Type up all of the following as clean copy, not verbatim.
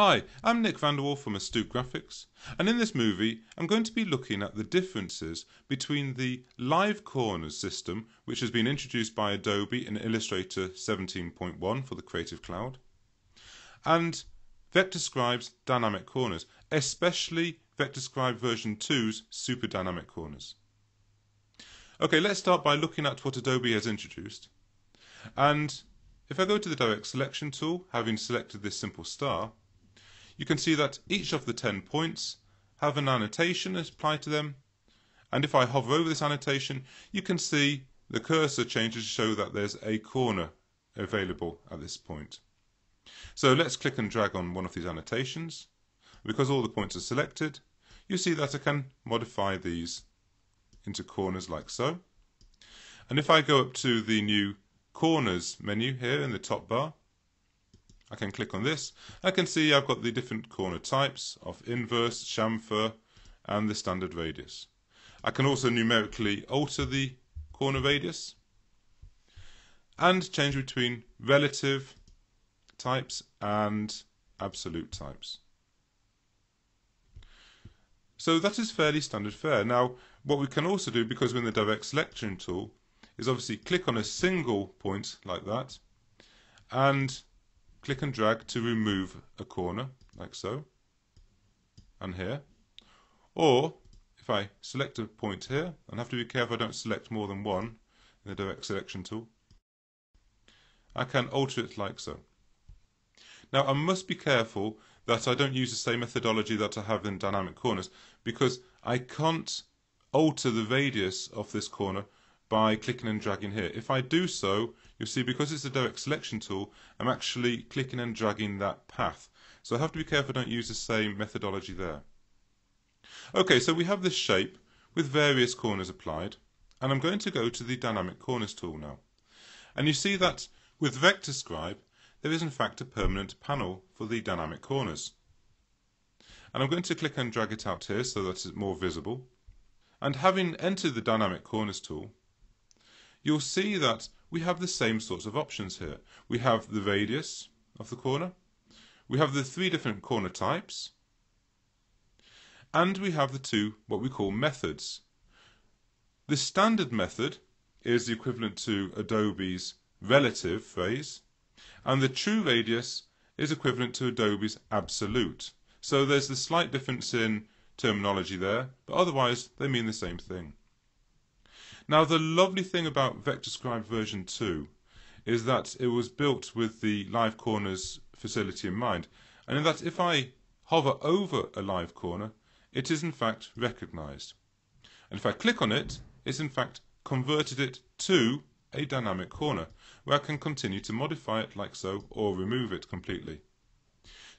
Hi, I'm Nick VanderWaal from Astute Graphics, and in this movie I'm going to be looking at the differences between the live corners system, which has been introduced by Adobe in Illustrator 17.1 for the Creative Cloud, and VectorScribe's dynamic corners, especially VectorScribe version 2's super dynamic corners. Okay, let's start by looking at what Adobe has introduced. And if I go to the direct selection tool, having selected this simple star, you can see that each of the 10 points have an annotation applied to them. And if I hover over this annotation, you can see the cursor changes to show that there's a corner available at this point. So let's click and drag on one of these annotations. Because all the points are selected, you see that I can modify these into corners like so. And if I go up to the new corners menu here in the top bar, I can click on this. I can see I've got the different corner types of inverse, chamfer, and the standard radius. I can also numerically alter the corner radius and change between relative types and absolute types. So that is fairly standard fare. Now, what we can also do, because we're in the direct selection tool, is obviously click on a single point like that and click and drag to remove a corner, like so, and here. Or, if I select a point here, and have to be careful I don't select more than one in the direct selection tool, I can alter it like so. Now, I must be careful that I don't use the same methodology that I have in dynamic corners, because I can't alter the radius of this corner by clicking and dragging here. If I do so, you'll see because it's a direct selection tool, I'm actually clicking and dragging that path. So I have to be careful I don't use the same methodology there. Okay, so we have this shape with various corners applied, and I'm going to go to the dynamic corners tool now. And you see that with VectorScribe, there is in fact a permanent panel for the dynamic corners. And I'm going to click and drag it out here so that it's more visible. And having entered the dynamic corners tool, you'll see that we have the same sorts of options here. We have the radius of the corner, we have the three different corner types, and we have the two, what we call, methods. The standard method is the equivalent to Adobe's relative phrase, and the true radius is equivalent to Adobe's absolute. So there's the slight difference in terminology there, but otherwise they mean the same thing. Now, the lovely thing about VectorScribe version 2 is that it was built with the live corners facility in mind, and in that if I hover over a live corner, it is in fact recognized. And if I click on it, it's in fact converted it to a dynamic corner, where I can continue to modify it like so, or remove it completely.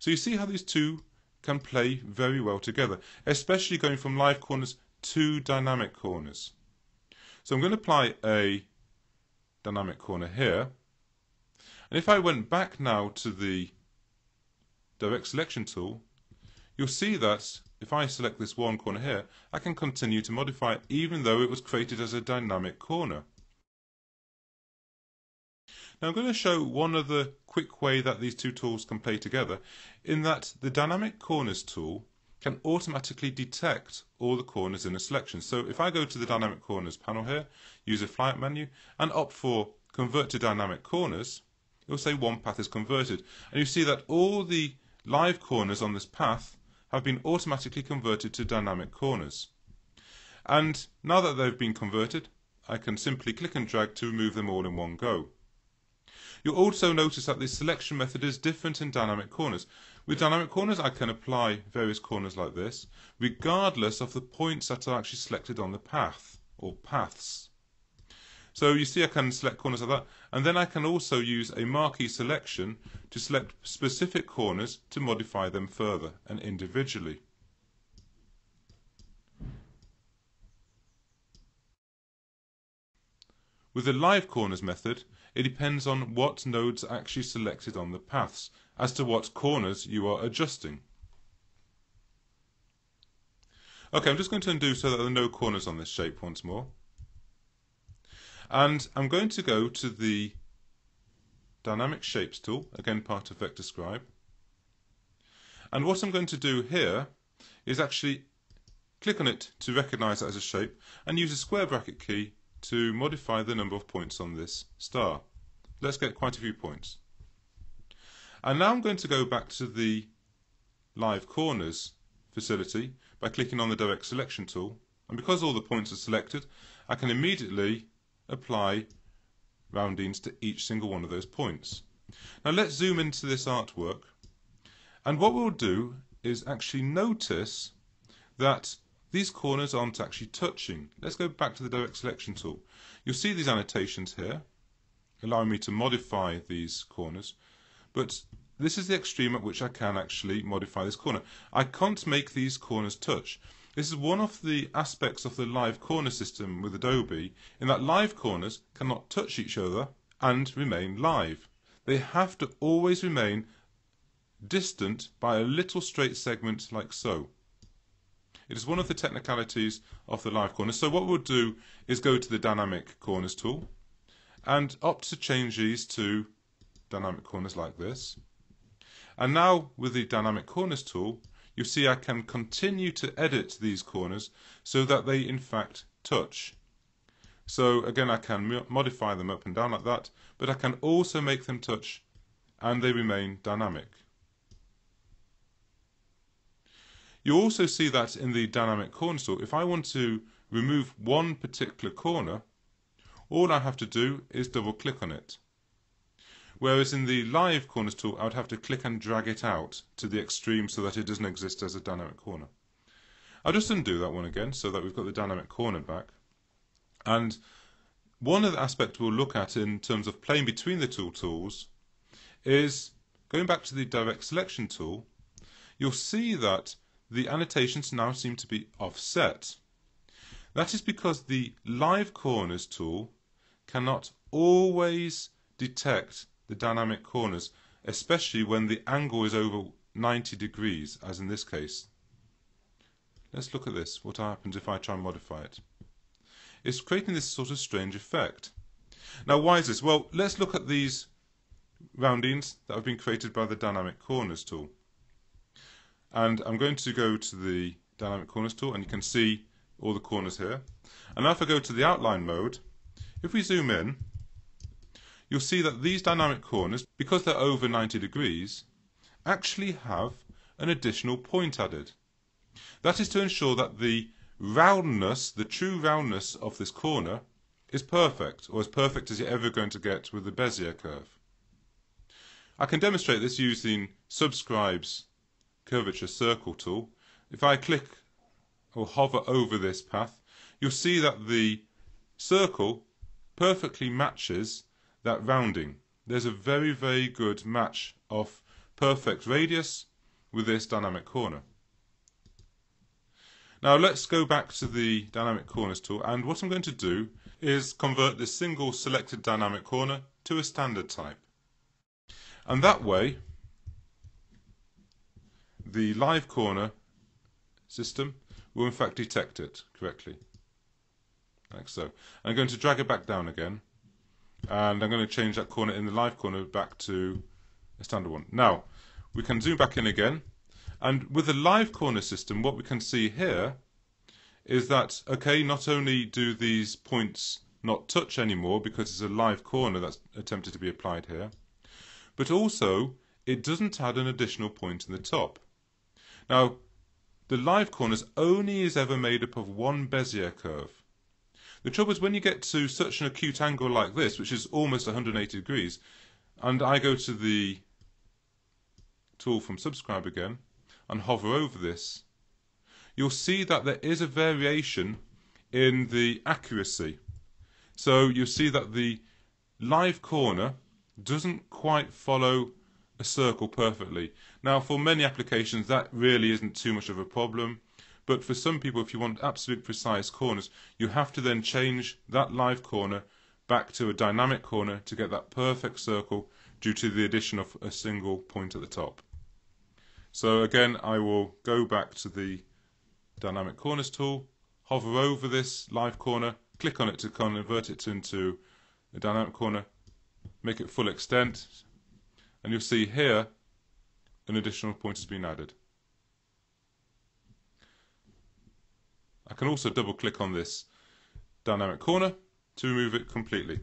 So you see how these two can play very well together, especially going from live corners to dynamic corners. So I'm going to apply a dynamic corner here, and if I went back now to the direct selection tool, you'll see that if I select this one corner here, I can continue to modify it even though it was created as a dynamic corner. Now I'm going to show one other quick way that these two tools can play together, in that the dynamic corners tool can automatically detect all the corners in a selection. So if I go to the dynamic corners panel here, use a flyout menu, and opt for convert to dynamic corners, it will say one path is converted. And you see that all the live corners on this path have been automatically converted to dynamic corners. And now that they've been converted, I can simply click and drag to remove them all in one go. You'll also notice that the selection method is different in dynamic corners. With dynamic corners, I can apply various corners like this, regardless of the points that are actually selected on the path, or paths. So you see I can select corners like that, and then I can also use a marquee selection to select specific corners to modify them further and individually. With the live corners method, it depends on what nodes are actually selected on the paths, as to what corners you are adjusting. Okay, I'm just going to undo so that there are no corners on this shape once more. And I'm going to go to the Dynamic Shapes tool, again part of VectorScribe. And what I'm going to do here is actually click on it to recognize it as a shape and use a square bracket key to modify the number of points on this star. Let's get quite a few points. And now I'm going to go back to the live corners facility by clicking on the direct selection tool. And because all the points are selected, I can immediately apply roundings to each single one of those points. Now let's zoom into this artwork. And what we'll do is actually notice that these corners aren't actually touching. Let's go back to the direct selection tool. You'll see these annotations here, allowing me to modify these corners. But this is the extreme at which I can actually modify this corner. I can't make these corners touch. This is one of the aspects of the live corner system with Adobe, in that live corners cannot touch each other and remain live. They have to always remain distant by a little straight segment like so. It is one of the technicalities of the live corners. So what we'll do is go to the dynamic corners tool and opt to change these to dynamic corners like this. And now with the dynamic corners tool, you see I can continue to edit these corners so that they in fact touch. So again, I can modify them up and down like that, but I can also make them touch and they remain dynamic. You also see that in the dynamic corners tool, if I want to remove one particular corner, all I have to do is double click on it. Whereas in the live corners tool, I would have to click and drag it out to the extreme so that it doesn't exist as a dynamic corner. I'll just undo that one again so that we've got the dynamic corner back. And one other aspect we'll look at in terms of playing between the two tools is going back to the direct selection tool. You'll see that the annotations now seem to be offset. That is because the live corners tool cannot always detect the dynamic corners, especially when the angle is over 90 degrees, as in this case. Let's look at this, what happens if I try and modify it. It's creating this sort of strange effect. Now why is this? Well, let's look at these roundings that have been created by the dynamic corners tool. And I'm going to go to the dynamic corners tool and you can see all the corners here. And now if I go to the outline mode, if we zoom in, you'll see that these dynamic corners, because they're over 90 degrees, actually have an additional point added. That is to ensure that the roundness, the true roundness of this corner is perfect, or as perfect as you're ever going to get with the Bezier curve. I can demonstrate this using VectorScribe's curvature circle tool. If I click or hover over this path, you'll see that the circle perfectly matches that rounding. There's a very, very good match of perfect radius with this dynamic corner. Now let's go back to the dynamic corners tool, and what I'm going to do is convert this single selected dynamic corner to a standard type. And that way the live corner system will in fact detect it correctly, like so. I'm going to drag it back down again, and I'm going to change that corner in the live corner back to a standard one. Now we can zoom back in again, and with the live corner system what we can see here is that, okay, not only do these points not touch anymore because it's a live corner that's attempted to be applied here, but also it doesn't add an additional point in the top. Now the live corners only is ever made up of one Bezier curve. The trouble is when you get to such an acute angle like this, which is almost 180 degrees, and I go to the tool from VectorScribe again and hover over this, you'll see that there is a variation in the accuracy. So you'll see that the live corner doesn't quite follow a circle perfectly. Now for many applications that really isn't too much of a problem, but for some people, if you want absolute precise corners, you have to then change that live corner back to a dynamic corner to get that perfect circle due to the addition of a single point at the top. So again, I will go back to the dynamic corners tool, hover over this live corner, click on it to convert it into a dynamic corner, make it full extent, and you'll see here an additional point has been added. I can also double click on this dynamic corner to remove it completely.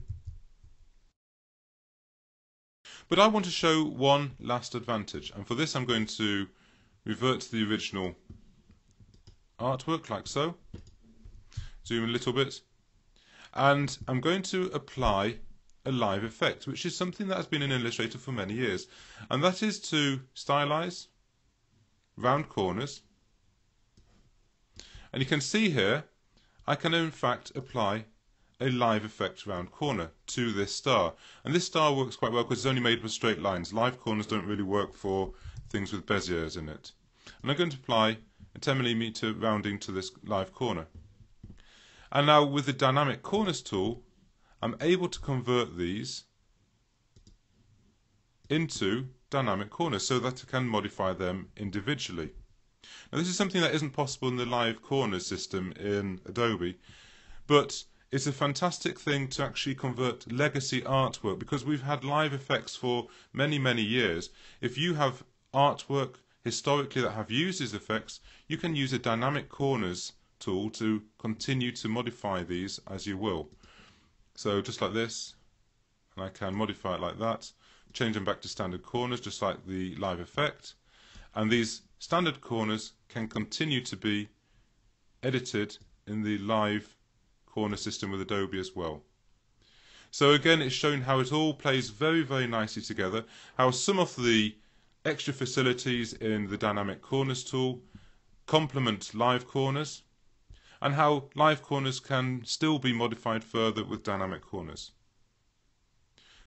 But I want to show one last advantage, and for this I'm going to revert to the original artwork like so, zoom a little bit, and I'm going to apply a live effect, which is something that has been in Illustrator for many years, and that is to stylize round corners. And you can see here I can in fact apply a live effect round corner to this star, and this star works quite well because it's only made for straight lines. Live corners don't really work for things with Beziers in it. And I'm going to apply a 10mm rounding to this live corner, and now with the dynamic corners tool I'm able to convert these into dynamic corners so that I can modify them individually. Now this is something that isn't possible in the live corners system in Adobe, but it's a fantastic thing to actually convert legacy artwork, because we've had live effects for many, many years. If you have artwork historically that have used these effects, you can use a dynamic corners tool to continue to modify these as you will. So just like this, and I can modify it like that, change them back to standard corners just like the live effect, and these standard corners can continue to be edited in the live corner system with Adobe as well. So again, it's shown how it all plays very, very nicely together, how some of the extra facilities in the dynamic corners tool complement live corners, and how live corners can still be modified further with dynamic corners.